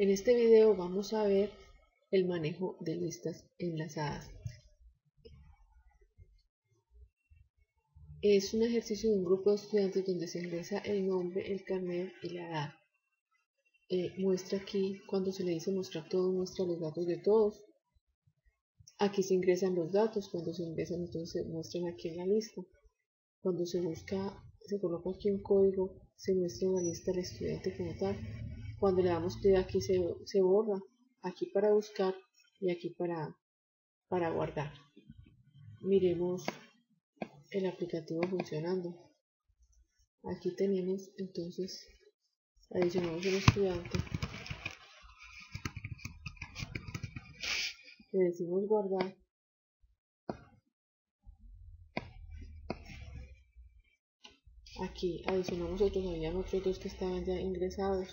En este video vamos a ver el manejo de listas enlazadas. Es un ejercicio de un grupo de estudiantes donde se ingresa el nombre, el carnet y la edad. Muestra aquí, cuando se le dice mostrar todo, muestra los datos de todos. Aquí se ingresan los datos, cuando se ingresan entonces se muestran aquí en la lista. Cuando se busca, se coloca aquí un código, se muestra en la lista del estudiante como tal. Cuando le damos clic aquí se borra, aquí para buscar y aquí para guardar. Miremos el aplicativo funcionando. Aquí tenemos entonces, adicionamos el estudiante, le decimos guardar. Aquí adicionamos otros, habían otros dos que estaban ya ingresados.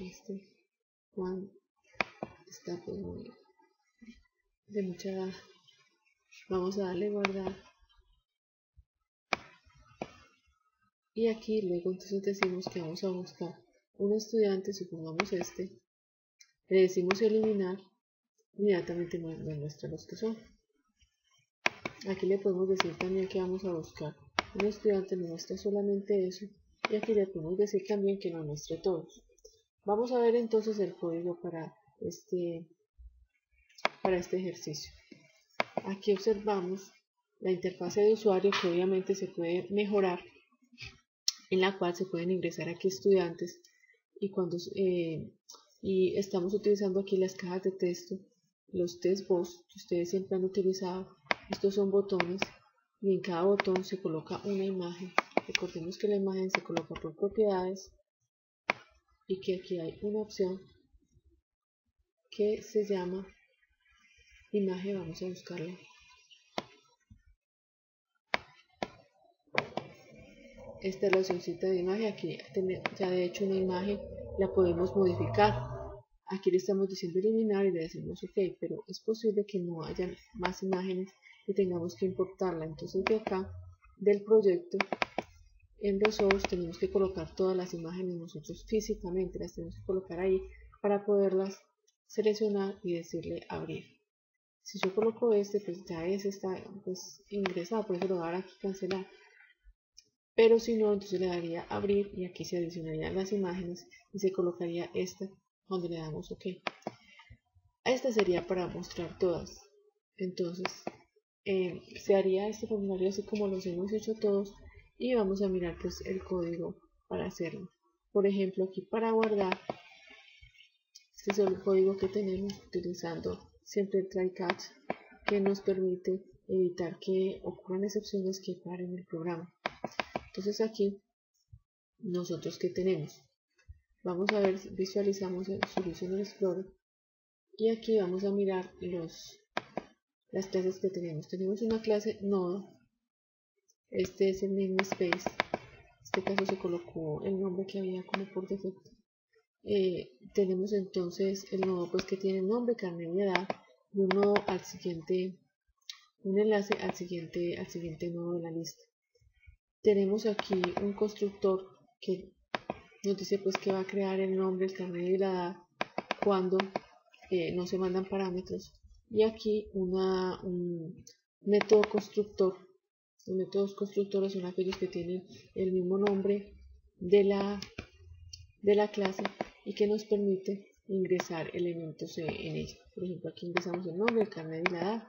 Este Juan está pues muy de mucha edad. Vamos a darle guardar y aquí luego entonces decimos que vamos a buscar un estudiante, supongamos este, le decimos eliminar, inmediatamente nos muestra los que son. Aquí le podemos decir también que vamos a buscar un estudiante, nos muestra solamente eso, y aquí le podemos decir también que nos muestre todos. Vamos a ver entonces el código para este ejercicio. Aquí observamos la interfaz de usuario, que obviamente se puede mejorar, en la cual se pueden ingresar aquí estudiantes, y y estamos utilizando aquí las cajas de texto, los test voz que ustedes siempre han utilizado. Estos son botones y en cada botón se coloca una imagen. Recordemos que la imagen se coloca por propiedades, y que aquí hay una opción que se llama imagen. Vamos a buscarla. Esta es la opcióncita de imagen. Aquí ya de hecho una imagen la podemos modificar. Aquí le estamos diciendo eliminar y le decimos ok, pero es posible que no haya más imágenes y tengamos que importarla. Entonces de acá del proyecto, en Resource, tenemos que colocar todas las imágenes nosotros físicamente, las tenemos que colocar ahí para poderlas seleccionar y decirle abrir. Si yo coloco este, pues ya ese está pues ingresado, por eso lo voy a dar aquí cancelar. Pero si no, entonces le daría abrir y aquí se adicionarían las imágenes y se colocaría esta donde le damos ok. Esta sería para mostrar todas. Entonces se haría este formulario así como los hemos hecho todos. Y vamos a mirar pues el código para hacerlo. Por ejemplo, aquí para guardar, este es el código que tenemos, utilizando siempre el try catch, que nos permite evitar que ocurran excepciones que paren el programa. Entonces aquí nosotros que tenemos, vamos a ver, visualizamos el Solution Explorer y aquí vamos a mirar las clases que tenemos. Tenemos una clase nodo. Este es el namespace. En este caso se colocó el nombre que había como por defecto. Tenemos entonces el nodo pues que tiene nombre, carnet y edad, y un nodo al siguiente, un enlace al siguiente nodo de la lista. Tenemos aquí un constructor que nos dice pues que va a crear el nombre, el carnet y la edad cuando no se mandan parámetros. Y aquí un método constructor. Los métodos constructores son aquellos que tienen el mismo nombre de la clase y que nos permite ingresar elementos en ella. Por ejemplo, aquí ingresamos el nombre, el carnet y la edad.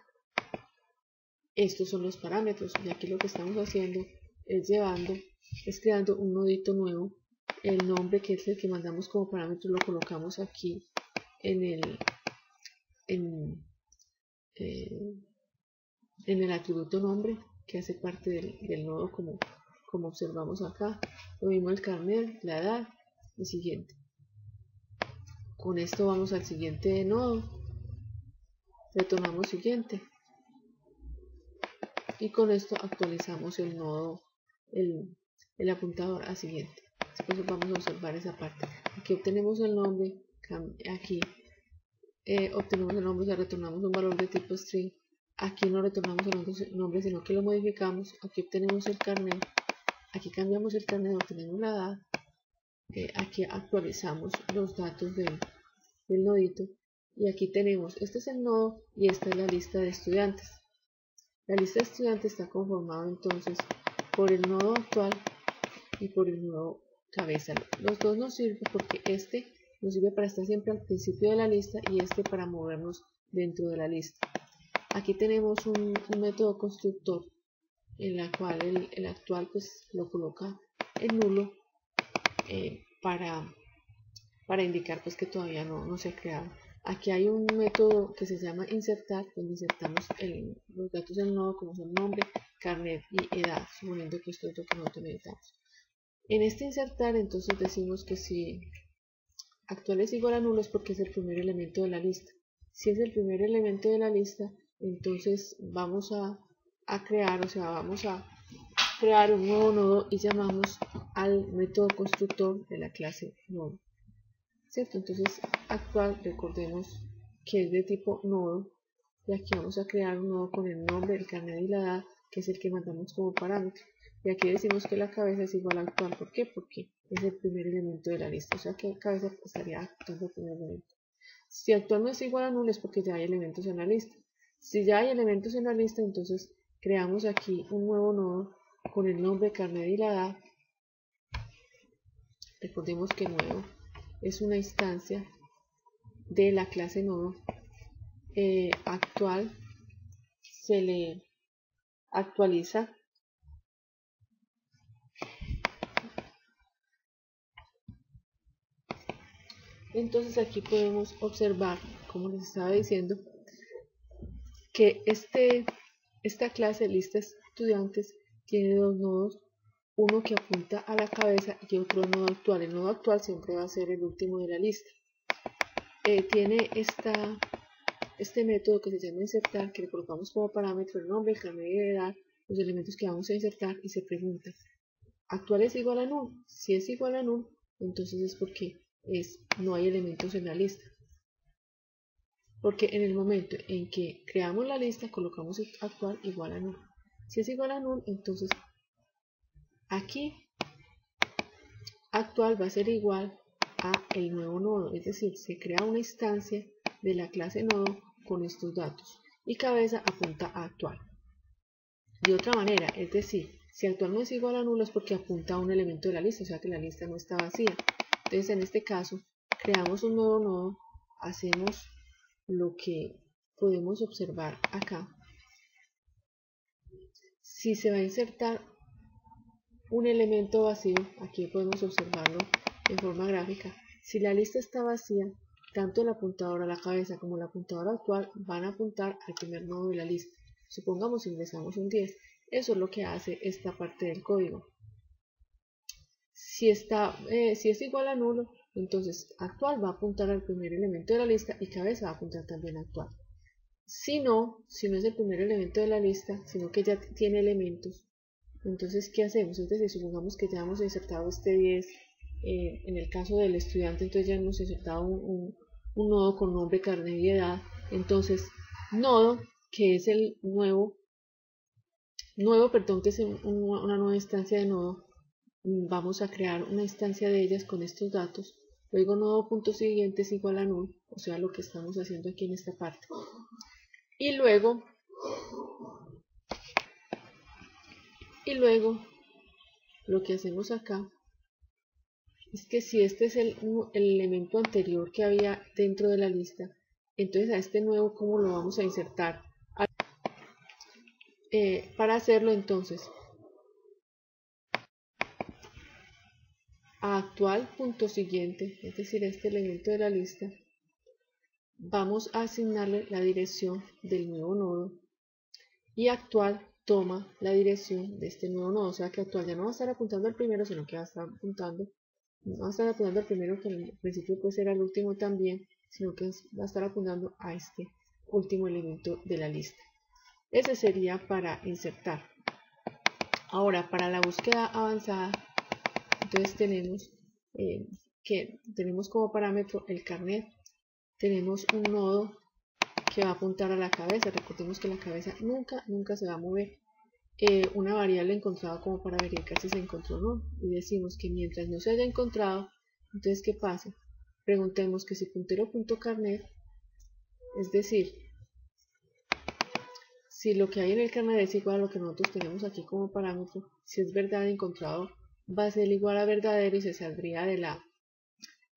Estos son los parámetros, y aquí lo que estamos haciendo es creando un nodito nuevo. El nombre, que es el que mandamos como parámetro, lo colocamos aquí en el atributo nombre, que hace parte del nodo como observamos acá. Lo mismo el carnet, la edad y siguiente. Con esto vamos al siguiente nodo, retornamos siguiente y con esto actualizamos el nodo, el apuntador a siguiente. Después vamos a observar esa parte. Aquí obtenemos el nombre, aquí obtenemos el nombre, o sea, retornamos un valor de tipo string Aquí no retornamos el nombre, sino que lo modificamos. Aquí obtenemos el carnet. Aquí cambiamos el carnet, obtenemos la edad. Aquí actualizamos los datos del nodito. Y aquí tenemos, este es el nodo y esta es la lista de estudiantes. La lista de estudiantes está conformada entonces por el nodo actual y por el nodo cabeza. Los dos nos sirven porque este nos sirve para estar siempre al principio de la lista y este para movernos dentro de la lista. Aquí tenemos un método constructor en la cual el actual pues lo coloca en nulo para indicar pues que todavía no se ha creado. Aquí hay un método que se llama insertar, donde insertamos los datos del nodo como son nombre, carnet y edad, suponiendo que esto es lo que nosotros necesitamos. En este insertar entonces decimos que si actual es igual a nulo es porque es el primer elemento de la lista. Si es el primer elemento de la lista, entonces vamos a crear un nuevo nodo y llamamos al método constructor de la clase nodo. ¿Cierto? Entonces actual, recordemos que es de tipo nodo, y aquí vamos a crear un nodo con el nombre, el carnet y la edad, que es el que mandamos como parámetro. Y aquí decimos que la cabeza es igual a actual. ¿Por qué? Porque es el primer elemento de la lista, o sea que la cabeza estaría actuando como elemento. Si actual no es igual a nulo es porque ya hay elementos en la lista. Si ya hay elementos en la lista, entonces creamos aquí un nuevo nodo con el nombre, carnet y la edad. Recordemos que nuevo es una instancia de la clase nodo. Actual se le actualiza . Entonces aquí podemos observar, como les estaba diciendo, que esta clase lista de estudiantes tiene dos nodos, uno que apunta a la cabeza y otro nodo actual. El nodo actual siempre va a ser el último de la lista. Tiene este método que se llama insertar, que le colocamos como parámetro el nombre, el carnet y la edad, los elementos que vamos a insertar, y se pregunta, ¿actual es igual a null? Si es igual a null, entonces es porque no hay elementos en la lista. Porque en el momento en que creamos la lista colocamos actual igual a null. Si es igual a null, entonces aquí actual va a ser igual a el nuevo nodo, es decir, se crea una instancia de la clase nodo con estos datos, y cabeza apunta a actual. De otra manera, es decir, si actual no es igual a nulo es porque apunta a un elemento de la lista, o sea que la lista no está vacía. Entonces en este caso creamos un nuevo nodo, hacemos lo que podemos observar acá. Si se va a insertar un elemento vacío, aquí podemos observarlo en forma gráfica. Si la lista está vacía, tanto el apuntador a la cabeza como el apuntador actual van a apuntar al primer nodo de la lista. Supongamos ingresamos un 10. Eso es lo que hace esta parte del código. Si es igual a nulo, entonces actual va a apuntar al primer elemento de la lista y cabeza va a apuntar también a actual. Si no es el primer elemento de la lista, sino que ya tiene elementos, entonces ¿qué hacemos? Es decir, supongamos que ya hemos insertado este 10, en el caso del estudiante, entonces ya hemos insertado un nodo con nombre, carnet y edad. Entonces nodo, que es el nuevo, que es una nueva instancia de nodo, vamos a crear una instancia de ellas con estos datos. Luego nodo punto siguiente es igual a null, o sea lo que estamos haciendo aquí en esta parte. Y luego lo que hacemos acá es que si este es el elemento anterior que había dentro de la lista, entonces a este nuevo ¿cómo lo vamos a insertar? Para hacerlo, entonces a actual punto siguiente, es decir, este elemento de la lista, vamos a asignarle la dirección del nuevo nodo, y actual toma la dirección de este nuevo nodo, o sea que actual ya no va a estar apuntando al primero, sino que va a estar apuntando, no va a estar apuntando al primero, que al principio puede ser al último también, sino que va a estar apuntando a este último elemento de la lista. Ese sería para insertar. Ahora, para la búsqueda avanzada, entonces tenemos que tenemos como parámetro el carnet, tenemos un nodo que va a apuntar a la cabeza. Recordemos que la cabeza nunca se va a mover. Una variable encontrada como para verificar si se encontró o no, y decimos que mientras no se haya encontrado, entonces ¿qué pasa? Preguntemos que si puntero.carnet, es decir, si lo que hay en el carnet es igual a lo que nosotros tenemos aquí como parámetro, si es verdad encontrado va a ser igual a verdadero y se saldría de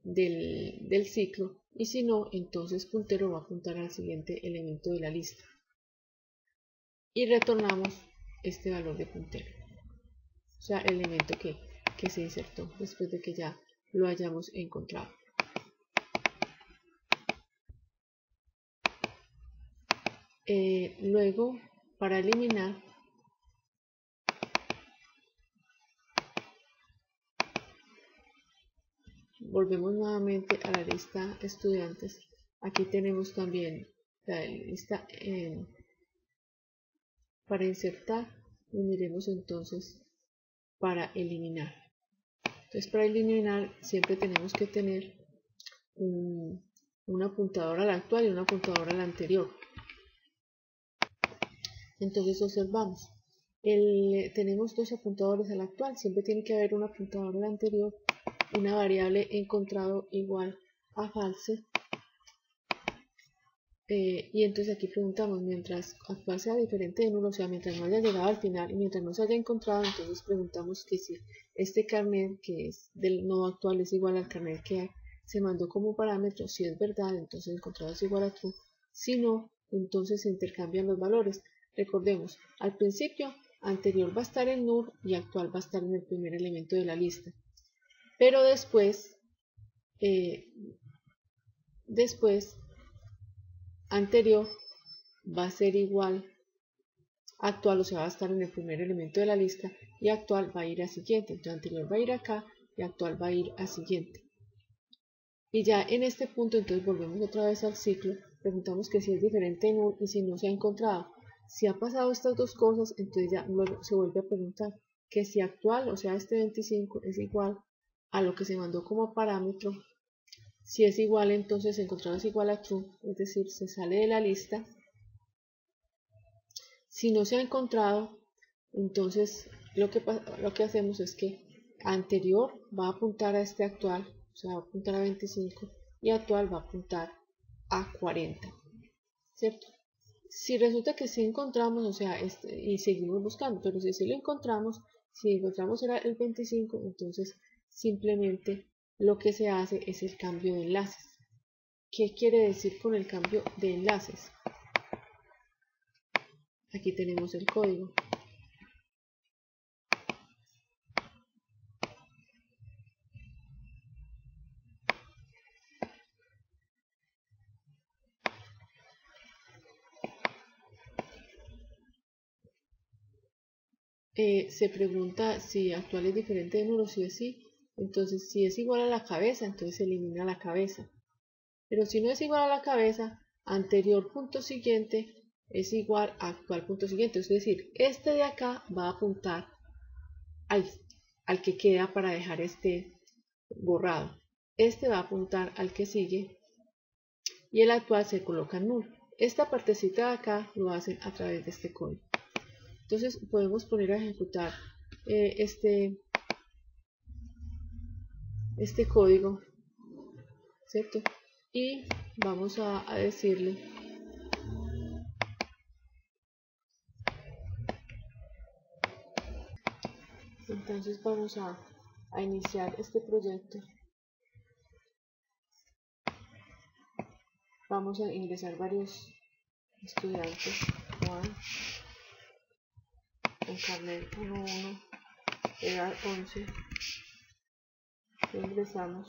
del ciclo, y si no, entonces puntero va a apuntar al siguiente elemento de la lista y retornamos este valor de puntero, o sea, el elemento que se insertó después de que ya lo hayamos encontrado. Luego, para eliminar, volvemos nuevamente a la lista estudiantes. Aquí tenemos también la lista para insertar, y miremos entonces para eliminar. Entonces, para eliminar siempre tenemos que tener un apuntador al actual y un apuntador al anterior. Entonces observamos, tenemos dos apuntadores al actual, siempre tiene que haber un apuntador al anterior, una variable encontrado igual a false. Y entonces aquí preguntamos, mientras actual sea diferente de 1, o sea, mientras no haya llegado al final y mientras no se haya encontrado, entonces preguntamos que si este carnet que es del no actual es igual al carnet que se mandó como parámetro. Si es verdad, entonces encontrado es igual a true, si no, entonces se intercambian los valores. Recordemos, al principio anterior va a estar en null y actual va a estar en el primer elemento de la lista, pero después, anterior va a ser igual a actual, o sea, va a estar en el primer elemento de la lista y actual va a ir a siguiente. Entonces anterior va a ir acá y actual va a ir a siguiente. Y ya en este punto entonces volvemos otra vez al ciclo, preguntamos que si es diferente en null y si no se ha encontrado. Si ha pasado estas dos cosas, entonces ya luego se vuelve a preguntar que si actual, o sea este 25, es igual a lo que se mandó como parámetro. Si es igual, entonces encontrado es igual a true, es decir, se sale de la lista. Si no se ha encontrado, entonces lo que hacemos es que anterior va a apuntar a este actual, o sea, va a apuntar a 25, y actual va a apuntar a 40, ¿cierto? Si resulta que sí encontramos, o sea, y seguimos buscando, pero si sí lo encontramos, si encontramos era el 25, entonces simplemente lo que se hace es el cambio de enlaces. ¿Qué quiere decir con el cambio de enlaces? Aquí tenemos el código. Se pregunta si actual es diferente de nulo, si es sí. Entonces, si es igual a la cabeza, entonces se elimina la cabeza. Pero si no es igual a la cabeza, anterior punto siguiente es igual a actual punto siguiente. Es decir, este de acá va a apuntar al que queda para dejar este borrado. Este va a apuntar al que sigue y el actual se coloca en nulo. Esta partecita de acá lo hacen a través de este código. Entonces podemos poner a ejecutar este código, ¿cierto? Y vamos a decirle entonces vamos a iniciar este proyecto, vamos a ingresar varios estudiantes, el carnet 11 edad 11, ingresamos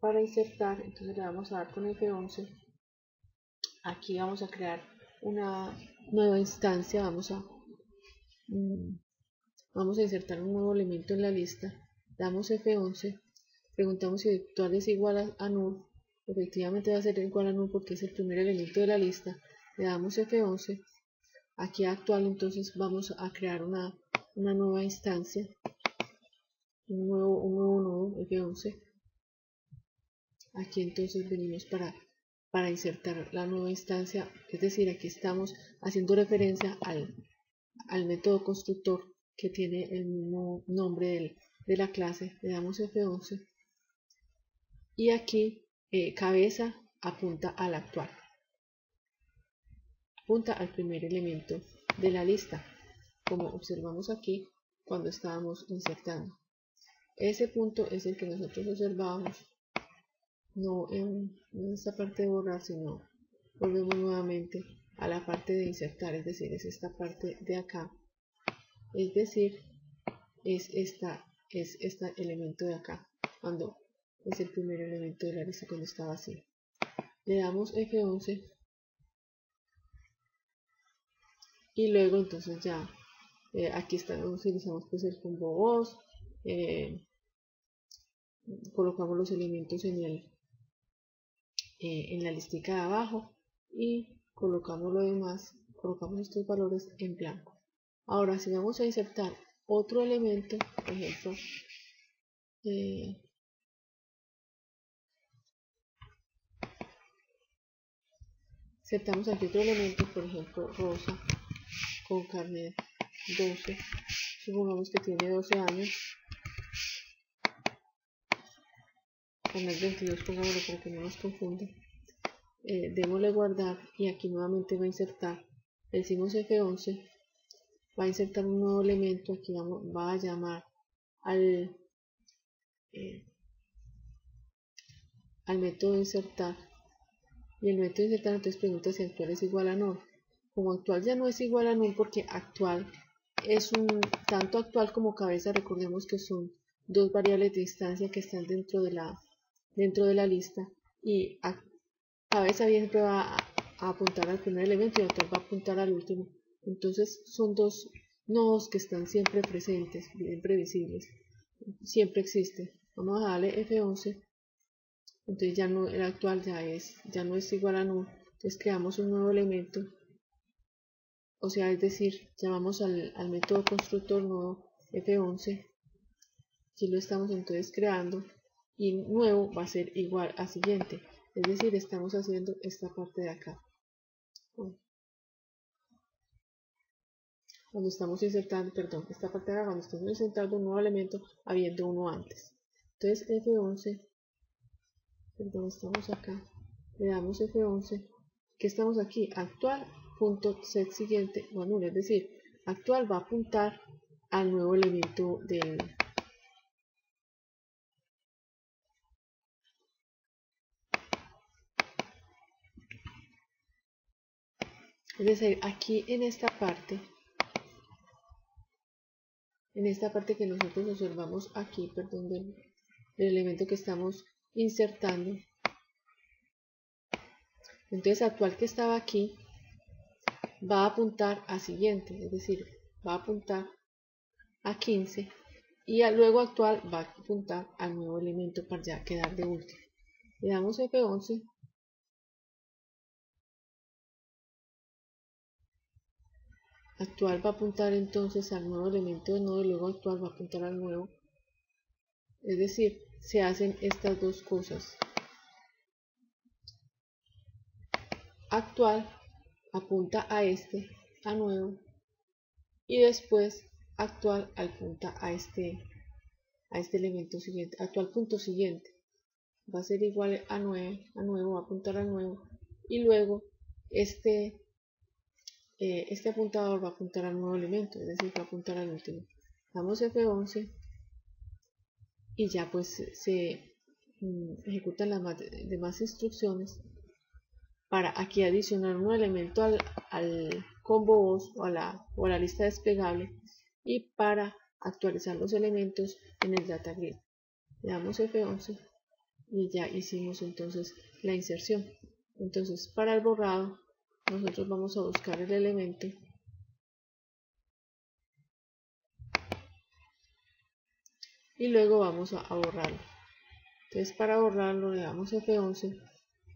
para insertar, entonces le vamos a dar con F11. Aquí vamos a crear una nueva instancia, vamos a insertar un nuevo elemento en la lista, damos F11, preguntamos si actual es igual a null, efectivamente va a ser igual a null porque es el primer elemento de la lista, le damos F11. Aquí actual, entonces vamos a crear una nueva instancia, un nuevo nodo F11. Aquí entonces venimos para para insertar la nueva instancia, es decir, aquí estamos haciendo referencia al método constructor que tiene el mismo nombre de la clase. Le damos F11 y aquí cabeza apunta al actual, apunta al primer elemento de la lista, como observamos aquí cuando estábamos insertando. Ese punto es el que nosotros observábamos, no en esta parte de borrar, sino volvemos nuevamente a la parte de insertar, es decir, es esta parte de acá, es decir, es este elemento de acá, cuando es el primer elemento de la lista, cuando estaba así. Le damos F11 y luego entonces ya aquí está, utilizamos pues el combo voz, colocamos los elementos en la listica de abajo y colocamos lo demás, colocamos estos valores en blanco. Ahora si vamos a insertar otro elemento, por ejemplo, insertamos aquí otro elemento, por ejemplo, rosa con carnet 12, supongamos que tiene 12 años, carnet 22, pongámoslo para que no nos confunda, démosle guardar y aquí nuevamente va a insertar, le decimos F11, va a insertar un nuevo elemento, aquí va a llamar al método insertar, y el método insertar entonces pregunta si actual es igual a null. Como actual ya no es igual a null, porque actual es tanto actual como cabeza, recordemos que son dos variables de instancia que están dentro de la lista, y cabeza siempre va a apuntar al primer elemento y actual va a apuntar al último. Entonces son dos nodos que están siempre presentes, siempre visibles, siempre existen. Vamos a darle F11. Entonces ya no, el actual ya no es igual a null. Entonces creamos un nuevo elemento, o sea, es decir, llamamos al método constructor nuevo F11. Aquí lo estamos entonces creando y nuevo va a ser igual a siguiente. Es decir, estamos haciendo esta parte de acá. Cuando estamos insertando, perdón, esta parte de acá, cuando estamos insertando un nuevo elemento habiendo uno antes. Entonces F11, perdón, estamos acá, le damos F11, que estamos aquí, actual punto set siguiente o nulo, es decir, actual va a apuntar al nuevo elemento es decir, aquí en esta parte que nosotros observamos aquí, perdón, del elemento que estamos insertando, entonces actual que estaba aquí va a apuntar a siguiente, es decir, va a apuntar a 15 y luego actual va a apuntar al nuevo elemento para ya quedar de último. Le damos F11 . Actual va a apuntar entonces al nuevo elemento de nodo y luego actual va a apuntar al nuevo. Es decir, se hacen estas dos cosas. Actual apunta a este, a nuevo, y después actual apunta a este elemento siguiente. Actual punto siguiente va a ser igual a 9, a nuevo, va a apuntar a nuevo, y luego este apuntador va a apuntar al nuevo elemento, es decir, va a apuntar al último. Damos F11 y ya pues se ejecutan las demás instrucciones para aquí adicionar un elemento al combo voz o a la lista desplegable, y para actualizar los elementos en el data grid. Le damos F11 y ya hicimos entonces la inserción. Entonces para el borrado nosotros vamos a buscar el elemento y luego vamos a borrarlo. Entonces para borrarlo le damos F11,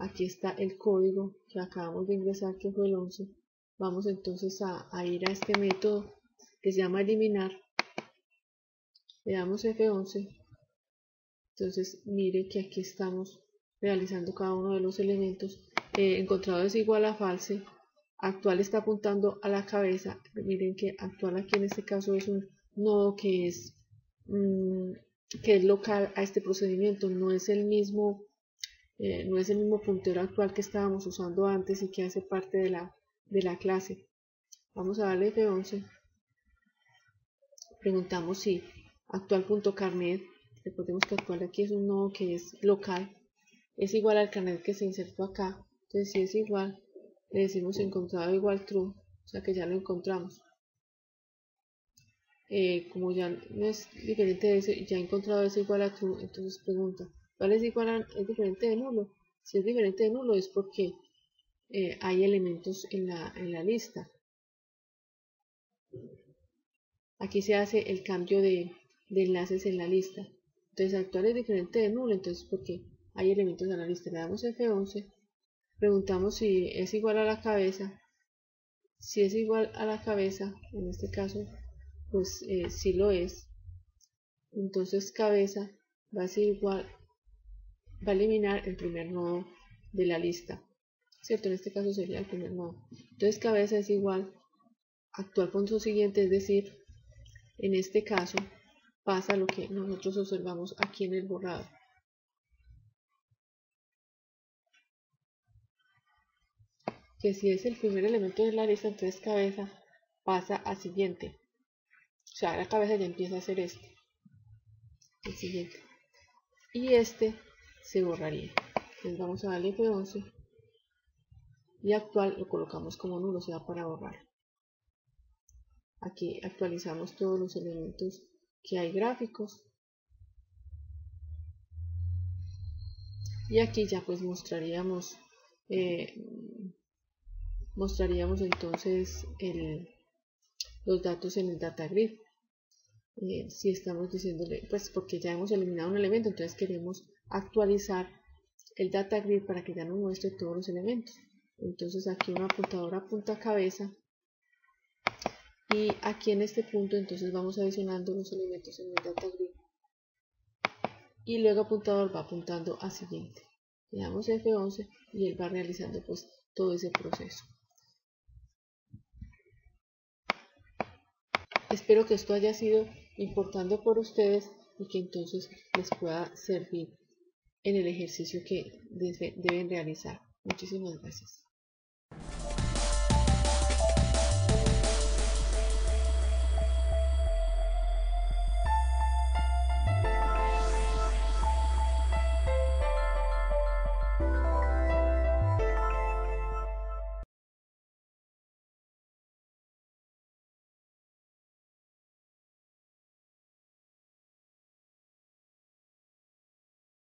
aquí está el código que acabamos de ingresar, que fue el 11. Vamos entonces a ir a este método que se llama eliminar, le damos F11, entonces mire que aquí estamos realizando cada uno de los elementos encontrado es igual a false, actual está apuntando a la cabeza. Miren que actual aquí en este caso es un nodo que es local a este procedimiento, no es el mismo puntero actual que estábamos usando antes y que hace parte de la clase. Vamos a darle F11. Preguntamos si actual.carnet, recordemos que actual aquí es un nodo que es local, es igual al carnet que se insertó acá. Entonces si es igual, le decimos encontrado igual true, o sea que ya lo encontramos. Como ya no es diferente de eso, ya encontrado es igual a true, entonces pregunta, ¿cuál es igual a, es diferente de nulo? Si es diferente de nulo es porque hay elementos en la lista. Aquí se hace el cambio de enlaces en la lista. Entonces actual es diferente de nulo, entonces porque hay elementos en la lista. Le damos F11, preguntamos si es igual a la cabeza. Si es igual a la cabeza, en este caso, pues sí lo es. Entonces cabeza va a ser igual, va a eliminar el primer nodo de la lista, ¿cierto? En este caso sería el primer nodo. Entonces cabeza es igual actual punto siguiente, es decir, en este caso pasa lo que nosotros observamos aquí en el borrado. Que si es el primer elemento de la lista, entonces cabeza pasa a siguiente. O sea, la cabeza ya empieza a hacer este, el siguiente. Y este se borraría. Entonces vamos a darle F11. Y actual lo colocamos como nulo, se da para borrar. Aquí actualizamos todos los elementos que hay gráficos. Y aquí ya pues mostraríamos... mostraríamos entonces los datos en el data grid. Si estamos diciéndole, pues porque ya hemos eliminado un elemento, entonces queremos actualizar el data grid para que ya nos muestre todos los elementos. Entonces aquí un apuntador apunta a cabeza y aquí en este punto entonces vamos adicionando los elementos en el data grid y luego apuntador va apuntando a siguiente. Le damos F11 y él va realizando pues todo ese proceso. Espero que esto haya sido importante por ustedes y que entonces les pueda servir en el ejercicio que deben realizar. Muchísimas gracias.